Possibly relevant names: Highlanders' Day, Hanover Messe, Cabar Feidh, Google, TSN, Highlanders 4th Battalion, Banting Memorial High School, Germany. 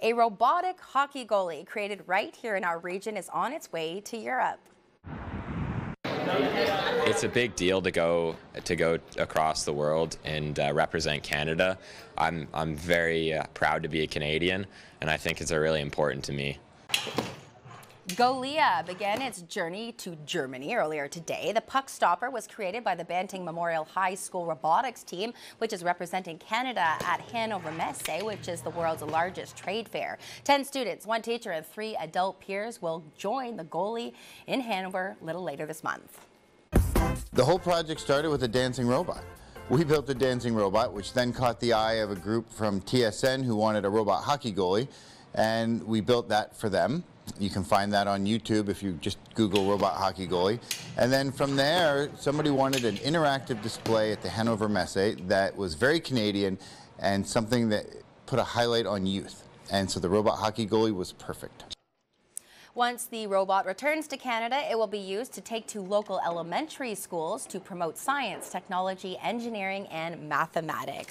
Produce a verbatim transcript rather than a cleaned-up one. A robotic hockey goalie created right here in our region is on its way to Europe. It's a big deal to go to go across the world and uh, represent Canada. I'm, I'm very uh, proud to be a Canadian, and I think it's uh, really important to me. Golia began its journey to Germany earlier today. The puck stopper was created by the Banting Memorial High School robotics team, which is representing Canada at Hanover Messe, which is the world's largest trade fair. Ten students, one teacher, and three adult peers will join the goalie in Hanover a little later this month. The whole project started with a dancing robot. We built a dancing robot, which then caught the eye of a group from T S N who wanted a robot hockey goalie, and we built that for them. You can find that on YouTube if you just Google robot hockey goalie. And then from there, somebody wanted an interactive display at the Hanover Messe that was very Canadian and something that put a highlight on youth. And so the robot hockey goalie was perfect. Once the robot returns to Canada, it will be used to take to local elementary schools to promote science, technology, engineering, and mathematics.